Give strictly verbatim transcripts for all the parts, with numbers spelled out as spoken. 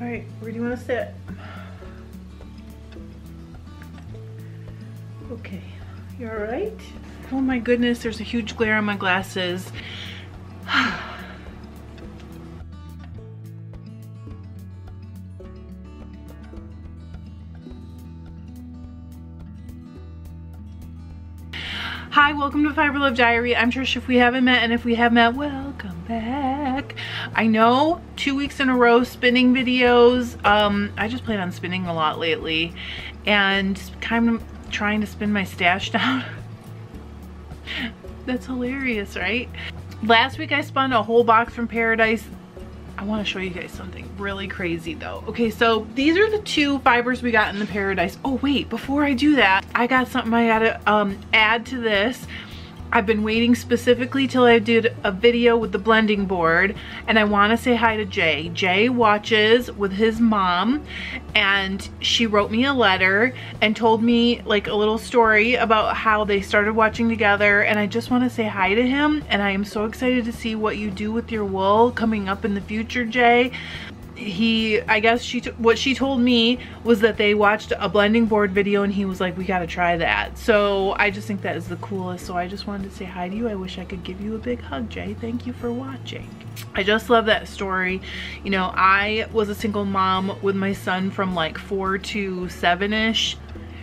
All right, where do you want to sit? Okay, you all right? Oh my goodness, there's a huge glare on my glasses. Hi, welcome to Fiber Love Diary. I'm Trish if we haven't met, and if we have met, welcome back. I know, two weeks in a row spinning videos. Um, I just plan on spinning a lot lately and kind of trying to spin my stash down. That's hilarious, right? Last week I spun a whole box from Paradise. I want to show you guys something really crazy though. Okay, so these are the two fibers we got in the Paradise. Oh wait, before I do that, I got something I gotta um, add to this. I've been waiting specifically till I did a video with the blending board, and I want to say hi to Jay. Jay watches with his mom, and she wrote me a letter and told me like a little story about how they started watching together, and I just want to say hi to him, and I am so excited to see what you do with your wool coming up in the future, Jay. He, I guess she, what she told me was that they watched a blending board video and he was like, we gotta try that. So I just think that is the coolest. So I just wanted to say hi to you. I wish I could give you a big hug, Jay. Thank you for watching. I just love that story. You know, I was a single mom with my son from like four to seven-ish.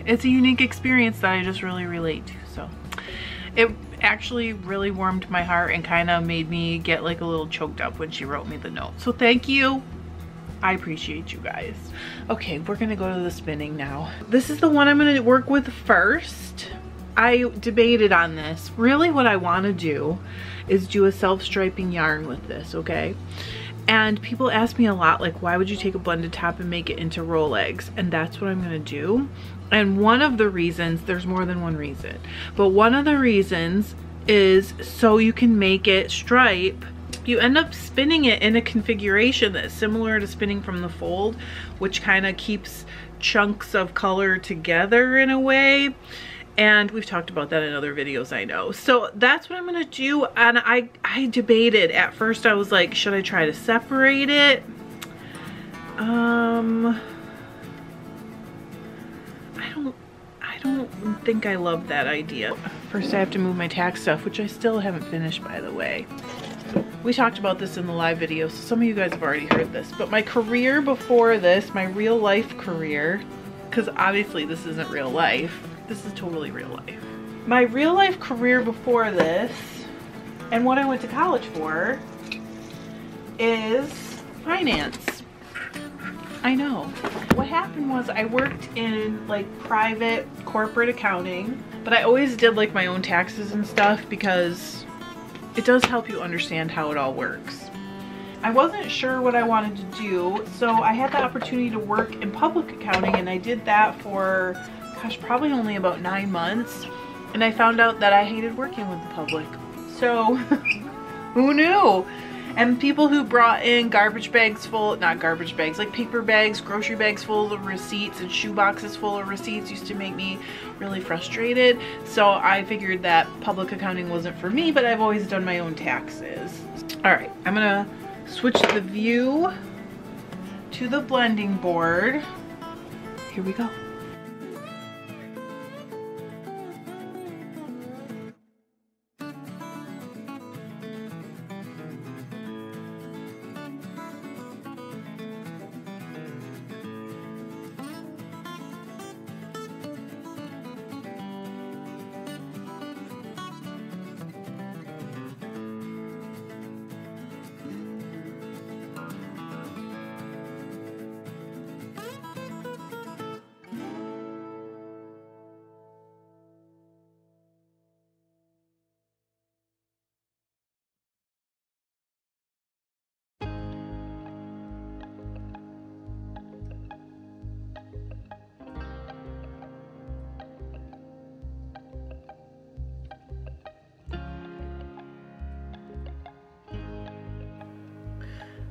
It's a unique experience that I just really relate to. So it actually really warmed my heart and kind of made me get like a little choked up when she wrote me the note. So thank you. I appreciate you guys. Okay, we're gonna go to the spinning now. This is the one I'm gonna work with first. I debated on this. Really what I wanna do is do a self-striping yarn with this, okay? And people ask me a lot, like, why would you take a blended top and make it into roll legs? And that's what I'm gonna do. And one of the reasons, there's more than one reason, but one of the reasons is so you can make it stripe. You end up spinning it in a configuration that's similar to spinning from the fold, which kind of keeps chunks of color together in a way. And we've talked about that in other videos, I know. So that's what I'm gonna do. And I, I debated at first. I was like, should I try to separate it? Um, I don't, I don't think I love that idea. First I have to move my tack stuff, which I still haven't finished, by the way. We talked about this in the live video, so some of you guys have already heard this, but my career before this, my real life career, because obviously this isn't real life, this is totally real life. My real life career before this, and what I went to college for, is finance. I know. What happened was I worked in like private corporate accounting, but I always did like my own taxes and stuff because it does help you understand how it all works. I wasn't sure what I wanted to do, so I had the opportunity to work in public accounting, and I did that for, gosh, probably only about nine months, and I found out that I hated working with the public. So, who knew? And people who brought in garbage bags full, not garbage bags, like paper bags, grocery bags full of receipts and shoe boxes full of receipts used to make me really frustrated. So I figured that public accounting wasn't for me, but I've always done my own taxes. All right, I'm gonna switch the view to the blending board. Here we go.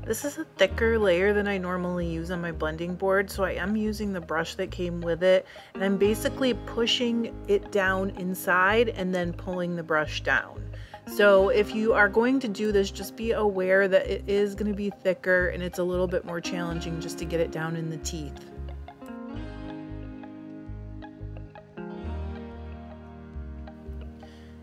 This is a thicker layer than I normally use on my blending board, so I am using the brush that came with it, and I'm basically pushing it down inside and then pulling the brush down. So if you are going to do this, just be aware that it is going to be thicker and it's a little bit more challenging just to get it down in the teeth.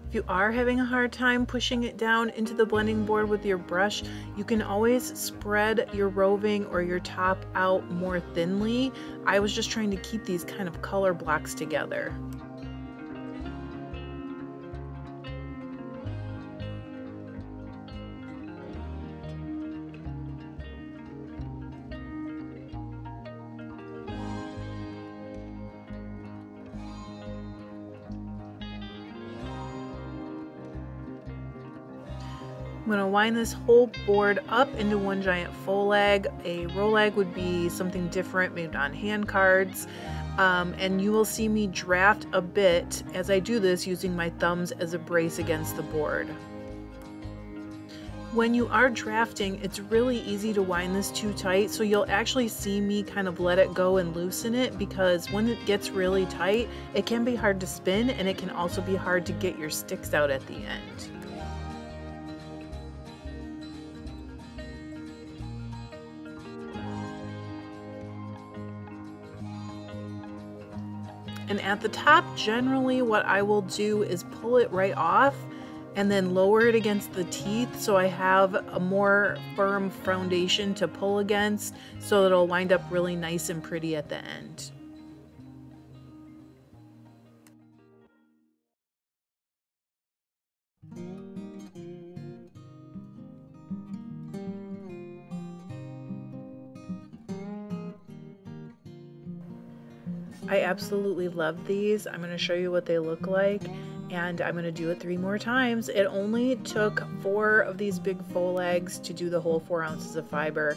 If you are having a hard time pushing it down into the blending board with your brush, you can always spread your roving or your top out more thinly. I was just trying to keep these kind of color blocks together. I'm going to wind this whole board up into one giant faux lag. A roll lag would be something different made on hand cards. Um, and you will see me draft a bit as I do this using my thumbs as a brace against the board. When you are drafting, it's really easy to wind this too tight, so you'll actually see me kind of let it go and loosen it, because when it gets really tight, it can be hard to spin, and it can also be hard to get your sticks out at the end. And at the top, generally what I will do is pull it right off and then lower it against the teeth so I have a more firm foundation to pull against, so it'll wind up really nice and pretty at the end. I absolutely love these. I'm going to show you what they look like, and I'm going to do it three more times. It only took four of these big faux legs to do the whole four ounces of fiber.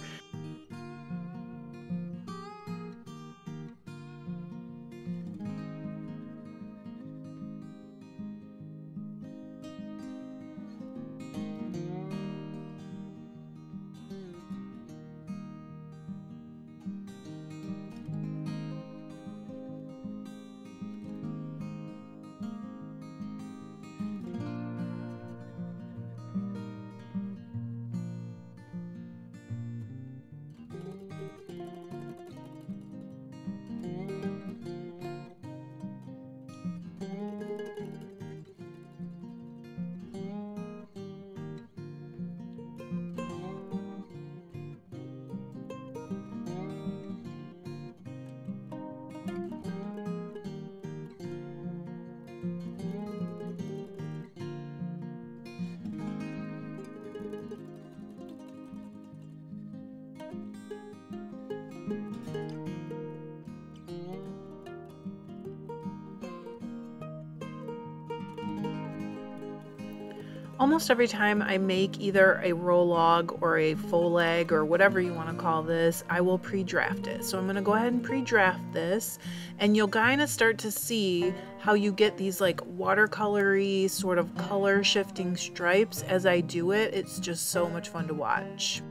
Almost every time I make either a roll log or a faux leg or whatever you want to call this, I will pre-draft it. So I'm going to go ahead and pre-draft this, and you'll kind of start to see how you get these like watercolory sort of color shifting stripes as I do it. It's just so much fun to watch.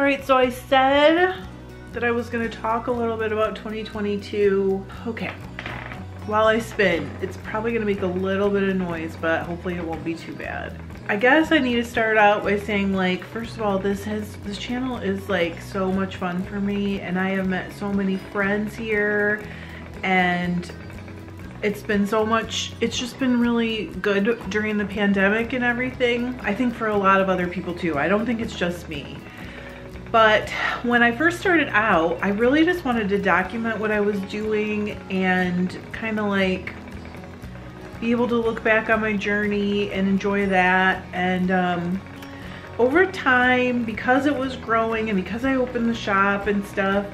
All right, so I said that I was gonna talk a little bit about twenty twenty-two. Okay, while I spin, it's probably gonna make a little bit of noise, but hopefully it won't be too bad. I guess I need to start out by saying, like, first of all, this has this channel is like so much fun for me, and I have met so many friends here, and it's been so much, it's just been really good during the pandemic and everything. I think for a lot of other people too. I don't think it's just me. But when I first started out, I really just wanted to document what I was doing and kind of like be able to look back on my journey and enjoy that. And um, over time, because it was growing and because I opened the shop and stuff,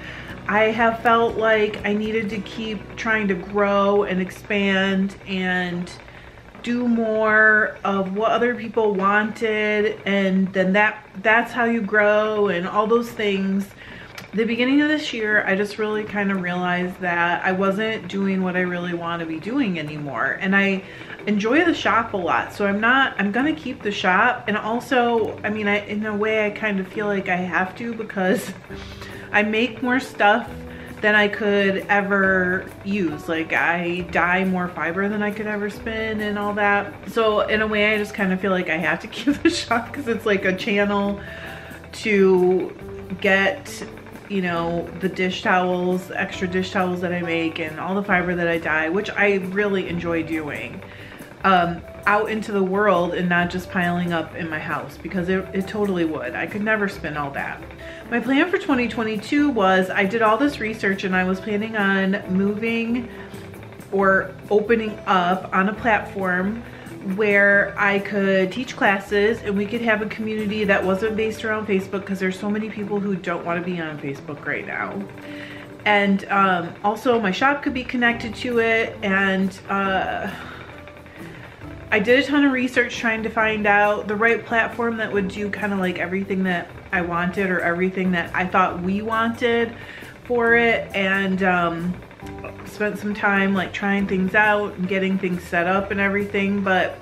I have felt like I needed to keep trying to grow and expand and do more of what other people wanted, and then that that's how you grow and all those things. The beginning of this year, I just really kind of realized that I wasn't doing what I really want to be doing anymore, and I enjoy the shop a lot, so I'm not I'm gonna keep the shop. And also, I mean, I in a way I kind of feel like I have to, because I make more stuff than I could ever use. Like, I dye more fiber than I could ever spin and all that. So in a way, I just kind of feel like I have to keep the shop, because it's like a channel to get, you know, the dish towels, extra dish towels that I make, and all the fiber that I dye, which I really enjoy doing, um, out into the world, and not just piling up in my house, because it, it totally would. I could never spin all that. My plan for twenty twenty-two was, I did all this research and I was planning on moving or opening up on a platform where I could teach classes, and we could have a community that wasn't based around Facebook, because there's so many people who don't want to be on Facebook right now. And um, also my shop could be connected to it. And uh, I did a ton of research trying to find out the right platform that would do kind of like everything that I wanted, or everything that I thought we wanted for it. And um, spent some time like trying things out and getting things set up and everything. But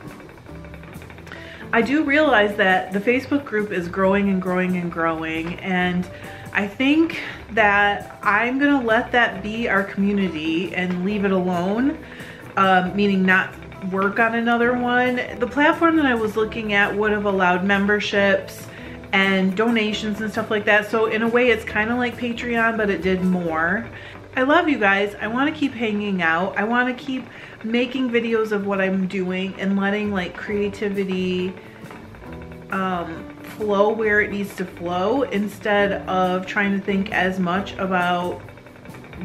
I do realize that the Facebook group is growing and growing and growing, and I think that I'm gonna let that be our community and leave it alone, um, meaning not work on another one. The platform that I was looking at would have allowed memberships and donations and stuff like that, so in a way it's kind of like Patreon, but it did more. I love you guys. I want to keep hanging out. I want to keep making videos of what I'm doing and letting like creativity um, flow where it needs to flow, instead of trying to think as much about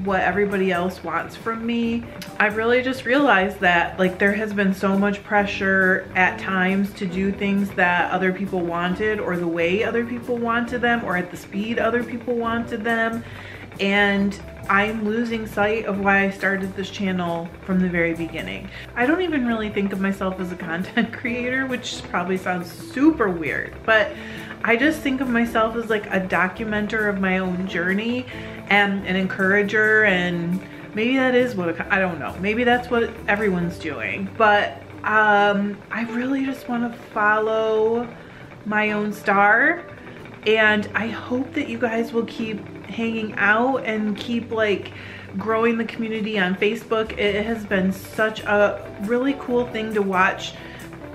what everybody else wants from me. I really just realized that like there has been so much pressure at times to do things that other people wanted, or the way other people wanted them, or at the speed other people wanted them. And I'm losing sight of why I started this channel from the very beginning. I don't even really think of myself as a content creator, which probably sounds super weird, but I just think of myself as like a documenter of my own journey and an encourager. And maybe that is what, a, I don't know, maybe that's what everyone's doing. But um, I really just want to follow my own star. And I hope that you guys will keep hanging out and keep like growing the community on Facebook. It has been such a really cool thing to watch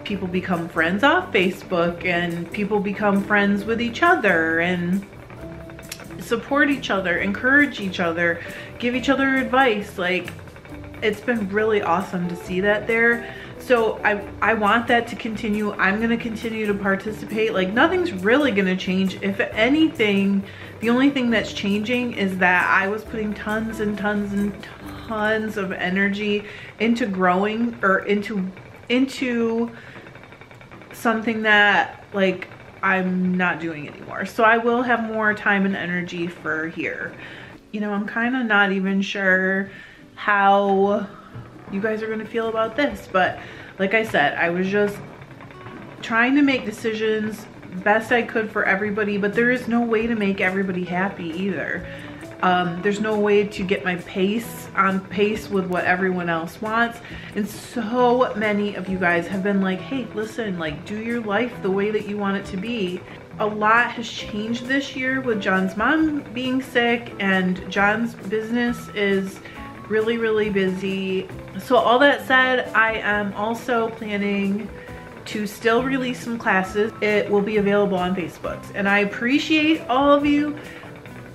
people become friends off Facebook, and people become friends with each other and support each other, encourage each other, give each other advice. Like, it's been really awesome to see that there. So I, I want that to continue. I'm gonna continue to participate. Like, nothing's really gonna change. If anything, the only thing that's changing is that I was putting tons and tons and tons of energy into growing, or into into something that like I'm not doing anymore. So I will have more time and energy for here. You know, I'm kind of not even sure how you guys are gonna feel about this, but like I said, I was just trying to make decisions best I could for everybody, but there is no way to make everybody happy either. Um, there's no way to get my pace on pace with what everyone else wants. And so many of you guys have been like, hey, listen, like, do your life the way that you want it to be. a lot has changed this year with John's mom being sick, and John's business is really, really busy. So all that said, I am also planning to still release some classes. It will be available on Facebook. And I appreciate all of you.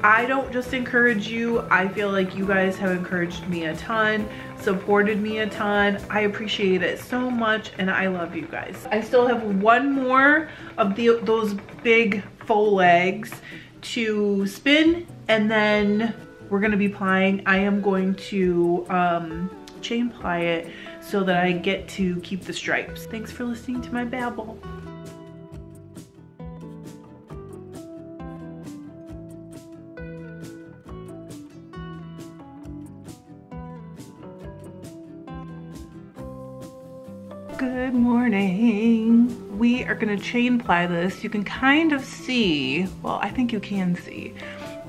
I don't just encourage you, I feel like you guys have encouraged me a ton, supported me a ton. I appreciate it so much, and I love you guys. I still have one more of the, those big faux legs to spin, and then we're gonna be plying. I am going to um, chain ply it so that I get to keep the stripes. Thanks for listening to my babble. Good morning. We are gonna chain ply this. You can kind of see, well, I think you can see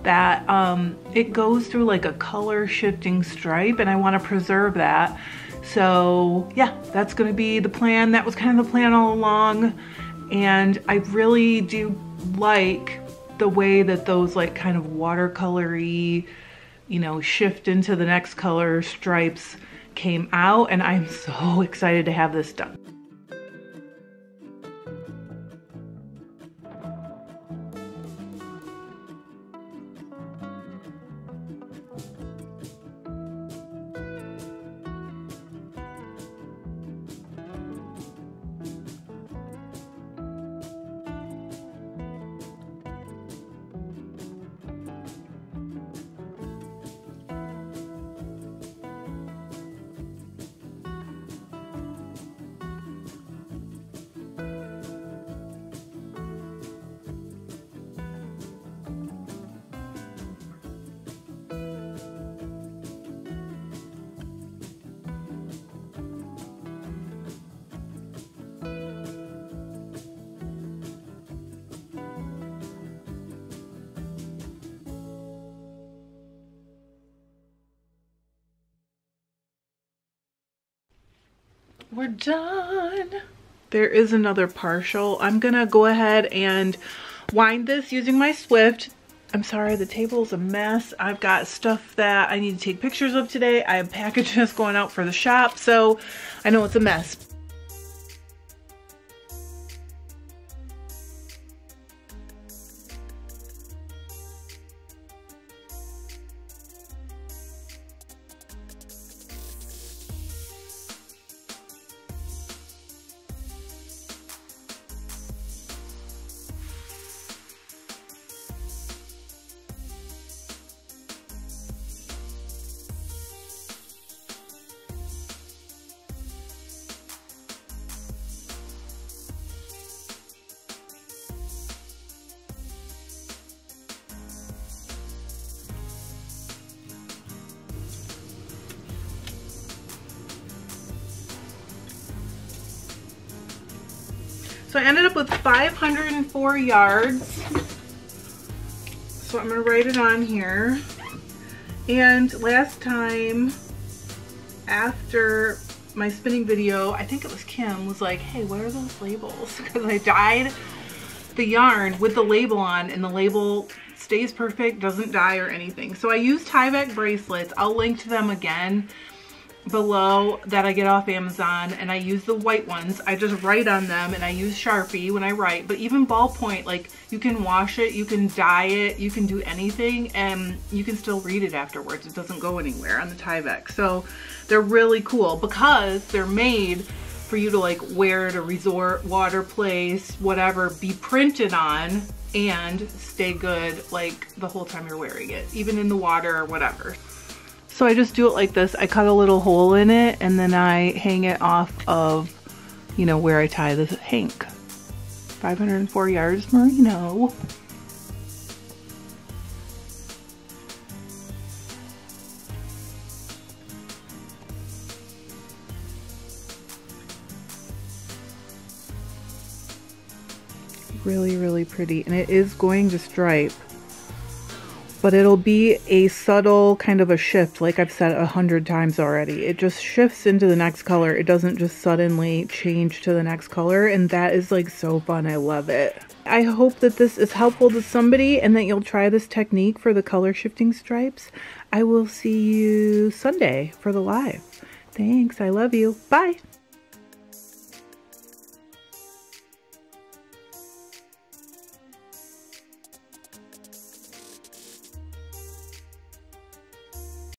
that um, it goes through like a color shifting stripe, and I wanna preserve that. So yeah, that's gonna be the plan. That was kind of the plan all along. And I really do like the way that those like kind of watercolory, you know, shift into the next color stripes came out, and I'm so excited to have this done. We're done. There is another partial. I'm gonna go ahead and wind this using my Swift. I'm sorry, the table's a mess. I've got stuff that I need to take pictures of today. I have packages going out for the shop, so I know it's a mess. So I ended up with five hundred four yards. So I'm gonna write it on here. And last time after my spinning video, I think it was Kim was like, hey, what are those labels? Because I dyed the yarn with the label on, and the label stays perfect, doesn't dye or anything. So I used Tyvek bracelets. I'll link to them again below, that I get off Amazon, and I use the white ones. I just write on them, and I use Sharpie when I write, but even ballpoint, like you can wash it, you can dye it, you can do anything, and you can still read it afterwards. It doesn't go anywhere on the Tyvek. So they're really cool because they're made for you to like wear at a resort, water place, whatever, be printed on and stay good like the whole time you're wearing it, even in the water or whatever. So I just do it like this. I cut a little hole in it, and then I hang it off of, you know, where I tie this hank. five hundred four yards merino. Really, really pretty, and it is going to stripe but it'll be a subtle kind of a shift, like I've said a hundred times already. It just shifts into the next color. It doesn't just suddenly change to the next color, and that is like so fun. I love it. I hope that this is helpful to somebody and that you'll try this technique for the color shifting stripes. I will see you Sunday for the live. Thanks. I love you. Bye.